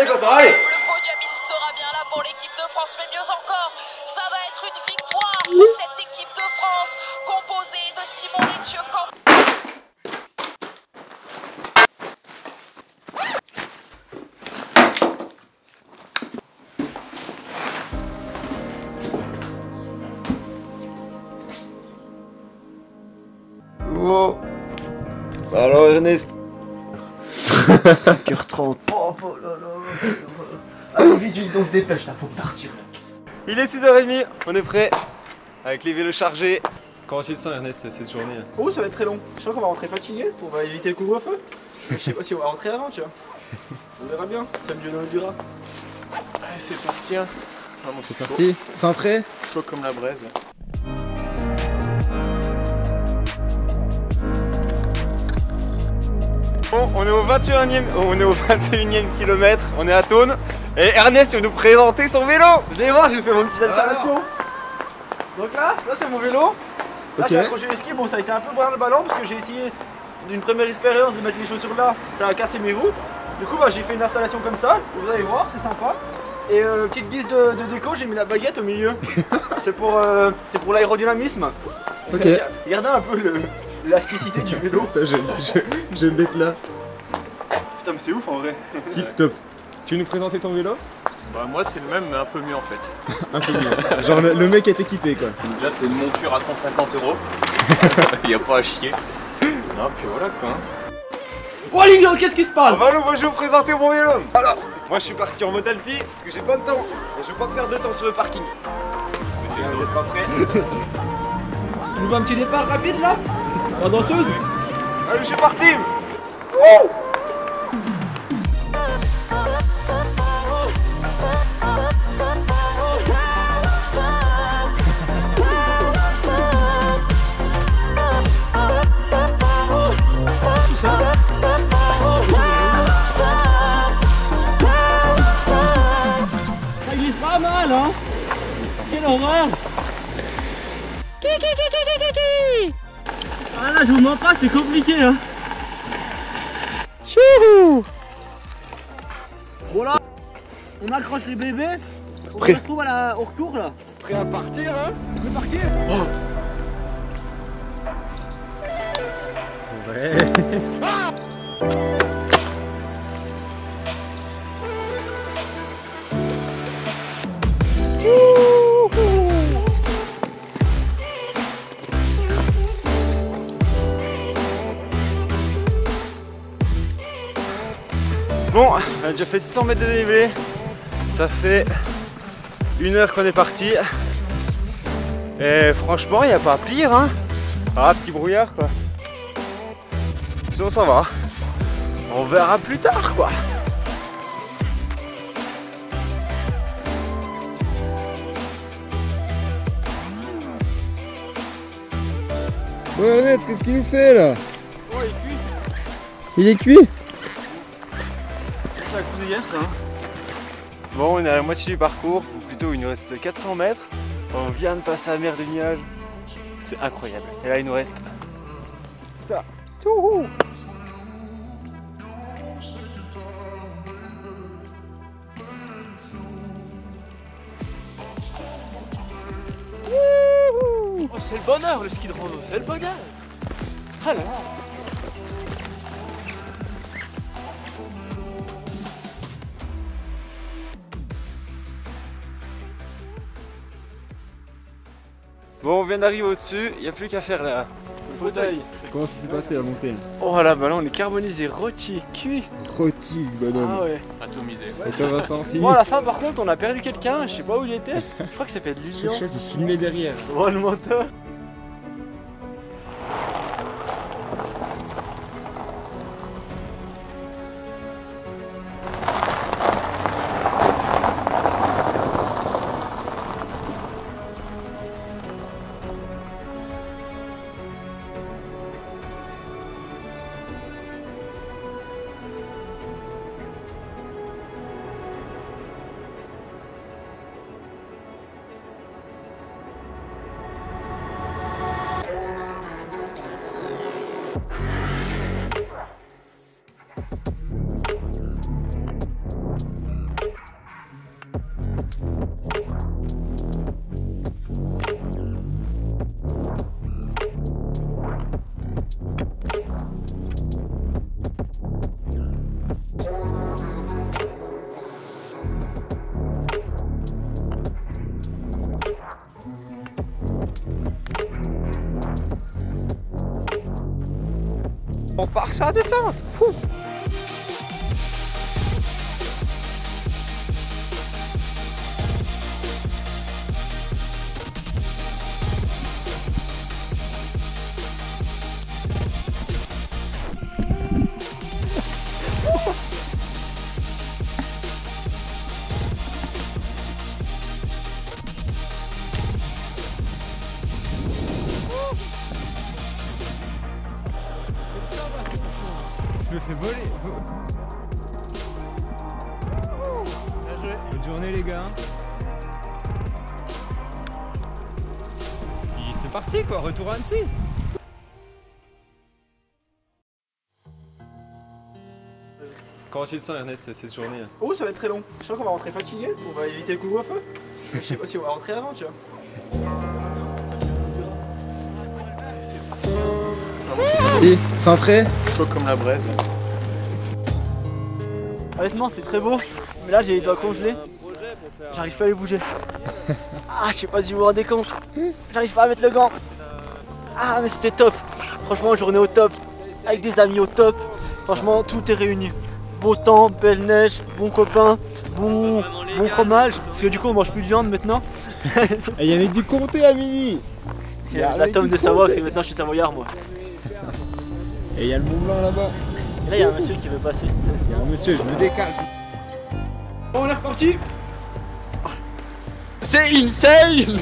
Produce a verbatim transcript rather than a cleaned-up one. avec le travail. Le podium, il sera bien là pour l'équipe de France, mais mieux encore, ça va être une victoire pour cette équipe de France composée de Simon Détieu-Camp. Wow. Alors Ernest, cinq heures trente. Oh, oh là là. Allez vite, juste on se dépêche là, faut partir. Il est six heures trente, on est prêt. Avec les vélos chargés. Comment tu le sens Ernest cette journée? Oh, ça va être très long. Je sens qu'on va rentrer fatigué pour éviter le couvre-feu. Je sais pas si on va rentrer avant, tu vois. On verra bien, ça me nous durera. Allez, c'est parti. Hein. Ah, bon, c'est parti. Fin prêt? Chaud comme la braise. Ouais. Bon, on est au vingt et unième, on est au vingt et unième kilomètre, on est à Thônes et Ernest va nous présenter son vélo. Vous allez voir, je vais faire mon petite alteration. Donc là, là c'est mon vélo. Là okay. J'ai accroché les skis, bon ça a été un peu brin le ballon parce que j'ai essayé d'une première expérience de mettre les chaussures là, ça a cassé mes roues. Du coup bah, j'ai fait une installation comme ça, vous allez voir, c'est sympa. Et euh, petite guise de, de déco, j'ai mis la baguette au milieu. C'est pour, euh, c'est pour l'aérodynamisme. Okay. Regardez un peu le... L'élasticité du vélo. Je vais me mettre là. Putain mais c'est ouf en vrai. Tip top. Tu veux nous présenter ton vélo? Bah moi c'est le même mais un peu mieux en fait. Un peu mieux. Genre le, le mec est équipé quoi. Déjà c'est une monture à cent cinquante euros. Il y a pas à chier. Non puis voilà quoi. Oh les gars, qu'est-ce qui se passe? Bah non, moi je vais vous présenter mon vélo. Alors moi je suis parti en mode Alpi parce que j'ai pas de temps. Et je vais pas perdre de temps sur le parking. Vous êtes pas prêts? Tu nous veux un petit départ rapide là? La danseuse? Allez, c'est parti! Oh! Ça glisse pas mal, hein? Quelle horreur! Kiki! Ah là, je vous mens pas, c'est compliqué hein. Chouhou. Bon là, on accroche les bébés. On Prêt. se retrouve à la, au retour là. Prêt à partir hein? Prêt à partir oh. Ouais. Ah bon, on a déjà fait cent mètres de dénivelé, ça fait une heure qu'on est parti et franchement il n'y a pas à plier hein. Ah petit brouillard quoi. Sinon ça va, on verra plus tard quoi. Ouais Ernest, qu'est-ce qu'il nous fait là? Oh il est cuit. Il est cuit. Ça. Bon, on est à la moitié du parcours, ou plutôt il nous reste quatre cents mètres. On vient de passer à la mer de nuages, c'est incroyable. Et là, il nous reste ça. Tchouhou. Oh, c'est le bonheur le ski de rando, c'est le bonheur. Ah là là. Bon, on vient d'arriver au-dessus, il n'y a plus qu'à faire la fauteuil. Comment ça s'est passé la montée? Oh là, bah là on est carbonisé, rôti, cuit. Rôti, bonhomme. Ah ouais. Atomisé. Et toi Vincent, fini. Bon, à la fin par contre, on a perdu quelqu'un, je sais pas où il était. Je crois que ça peut être Lilian. Je suis qui filmait derrière. Oh le menteur. On part sur la descente. Ouh. Je me fais voler. Bonne journée les gars. Et c'est parti quoi, retour à Annecy. Comment tu te sens Ernest cette journée? Oh ça va être très long. Je sens qu'on va rentrer fatigué, on va éviter le couvre-feu. Je sais pas si on va rentrer avant tu vois. Et fin frais, chaud comme la braise. Honnêtement c'est très beau, mais là j'ai les doigts congelés, j'arrive pas à les bouger. Ah je sais pas si vous vous rendez compte, j'arrive pas à mettre le gant. Ah mais c'était top, franchement journée au top, avec des amis au top, franchement tout est réuni. Beau temps, belle neige, bon copain, bon, bon fromage, parce que du coup on mange plus de viande maintenant. Il y avait du comté à midi. Il y a la tome de Savoie, parce que maintenant je suis savoyard moi. Et il y a le Mont Blanc là-bas. Là, il y a un monsieur qui veut passer. Il y a un monsieur, je me décale. Bon, on est reparti. C'est insane.